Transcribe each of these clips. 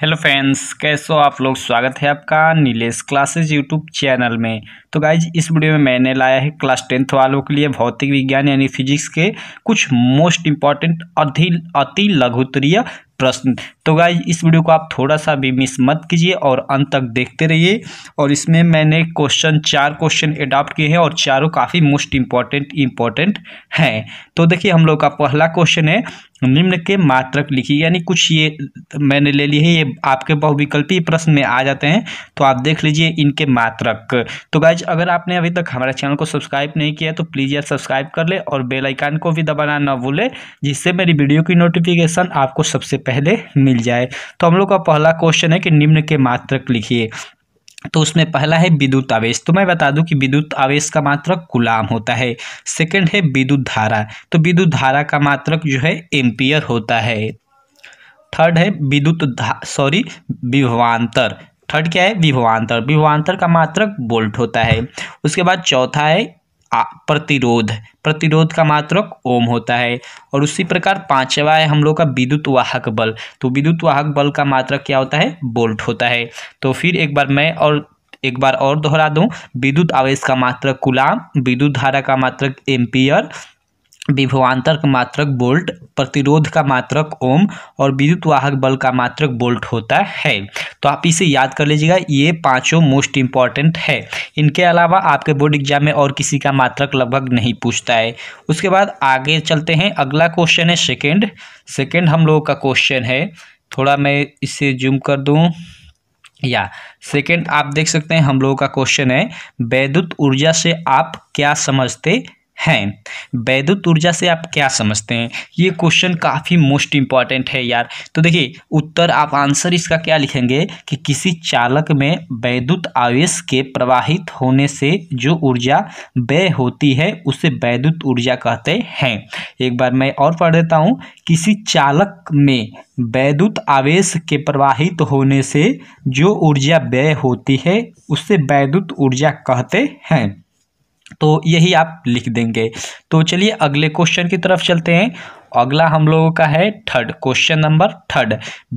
Hello friends, कैसे हो आप लोग। स्वागत है आपका नीलेश क्लासेस यूट्यूब चैनल में। तो गाइज, इस वीडियो में मैंने लाया है क्लास टेंथ वालों के लिए भौतिक विज्ञान यानी फिजिक्स के कुछ मोस्ट इम्पॉर्टेंट अति लघुत्तरीय प्रश्न। तो गाइज, इस वीडियो को आप थोड़ा सा भी मिस मत कीजिए और अंत तक देखते रहिए। और इसमें मैंने चार क्वेश्चन एडॉप्ट किए हैं और चारों काफ़ी मोस्ट इम्पॉर्टेंट हैं। तो देखिए, हम लोग का पहला क्वेश्चन है, निम्न के मात्रक लिखिए। यानी कुछ ये मैंने ले लिए हैं, ये आपके बहुविकल्पी प्रश्न में आ जाते हैं, तो आप देख लीजिए इनके मात्रक। तो गाइज, अगर आपने अभी तक हमारे चैनल को सब्सक्राइब नहीं किया तो प्लीज़ यार सब्सक्राइब कर ले और बेल आइकन को भी दबाना ना भूले, जिससे मेरी वीडियो की नोटिफिकेशन आपको सबसे पहले मिल जाए। तो हम लोग का पहला क्वेश्चन है कि निम्न के मात्रक लिखिए। तो उसमें पहला है विद्युत आवेश। तो मैं बता दूं कि विद्युत आवेश का मात्रक कूलम होता है। सेकंड है विद्युत धारा। तो विद्युत धारा का मात्रक जो है एम्पियर होता है। थर्ड है विभवांतर। थर्ड क्या है? विभवांतर। विभवांतर का मात्रक वोल्ट होता है। उसके बाद चौथा है प्रतिरोध। प्रतिरोध का मात्रक ओम होता है। और उसी प्रकार पांचवा है हम लोग का विद्युत वाहक बल। तो विद्युत वाहक बल का मात्रक क्या होता है? वोल्ट होता है। तो फिर एक बार और दोहरा दूं, विद्युत आवेश का मात्रक कूलम, विद्युत धारा का मात्रक एम्पियर, विभवांतर का मात्रक वोल्ट, प्रतिरोध का मात्रक ओम और विद्युत वाहक बल का मात्रक वोल्ट होता है। तो आप इसे याद कर लीजिएगा, ये पांचों मोस्ट इम्पॉर्टेंट है। इनके अलावा आपके बोर्ड एग्जाम में और किसी का मात्रक लगभग नहीं पूछता है। उसके बाद आगे चलते हैं, अगला क्वेश्चन है सेकंड हम लोगों का क्वेश्चन है, थोड़ा मैं इसे जूम कर दूँ या सेकेंड आप देख सकते हैं। हम लोगों का क्वेश्चन है, वैद्युत ऊर्जा से आप क्या समझते हैं? वैद्युत ऊर्जा से आप क्या समझते हैं? ये क्वेश्चन काफ़ी मोस्ट इम्पॉर्टेंट है यार। तो देखिए, उत्तर आप आंसर इसका क्या लिखेंगे कि किसी चालक में वैद्युत आवेश के प्रवाहित होने से जो ऊर्जा व्यय होती है उसे वैद्युत ऊर्जा कहते हैं। एक बार मैं और पढ़ देता हूँ, किसी चालक में वैद्युत आवेश के प्रवाहित होने से जो ऊर्जा व्यय होती है उसे वैद्युत ऊर्जा कहते हैं। तो यही आप लिख देंगे। तो चलिए अगले क्वेश्चन की तरफ चलते हैं। अगला हम लोगों का है थर्ड, क्वेश्चन नंबर थर्ड,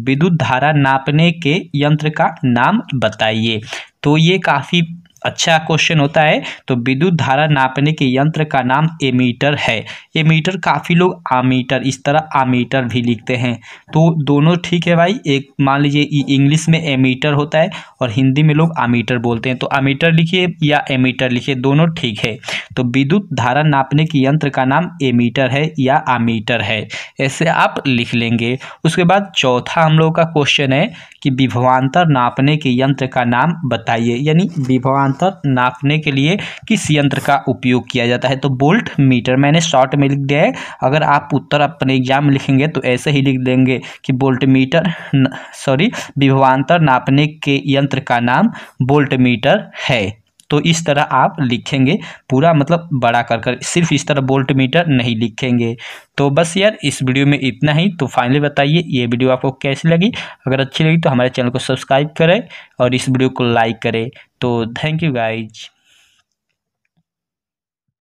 विद्युत धारा नापने के यंत्र का नाम बताइए। तो ये काफ़ी अच्छा क्वेश्चन होता है। तो विद्युत धारा नापने के यंत्र का नाम एमीटर है। एमीटर काफ़ी लोग आमीटर, इस तरह आमीटर भी लिखते हैं। तो दोनों ठीक है भाई। एक मान लीजिए इंग्लिश में एमीटर होता है और हिंदी में लोग आमीटर बोलते हैं। तो आमीटर लिखिए या एमीटर लिखिए, दोनों ठीक है। तो विद्युत धारा नापने के यंत्र का नाम एमीटर है या आमीटर है, ऐसे आप लिख लेंगे। उसके बाद चौथा हम लोग का क्वेश्चन है कि विभवांतर नापने के यंत्र का नाम बताइए। यानी विभवांतर नापने के लिए किस यंत्र का उपयोग किया जाता है? तो वोल्ट मीटर, मैंने शॉर्ट में लिख दिया है। अगर आप उत्तर अपने एग्जाम में लिखेंगे तो ऐसे ही लिख देंगे कि वोल्ट मीटर विभवांतर नापने के यंत्र का नाम वोल्ट मीटर है। तो इस तरह आप लिखेंगे पूरा, मतलब बड़ा कर सिर्फ इस तरह वोल्ट मीटर नहीं लिखेंगे। तो बस यार, इस वीडियो में इतना ही। तो फाइनली बताइए ये वीडियो आपको कैसी लगी। अगर अच्छी लगी तो हमारे चैनल को सब्सक्राइब करें और इस वीडियो को लाइक करें। तो थैंक यू गाइज।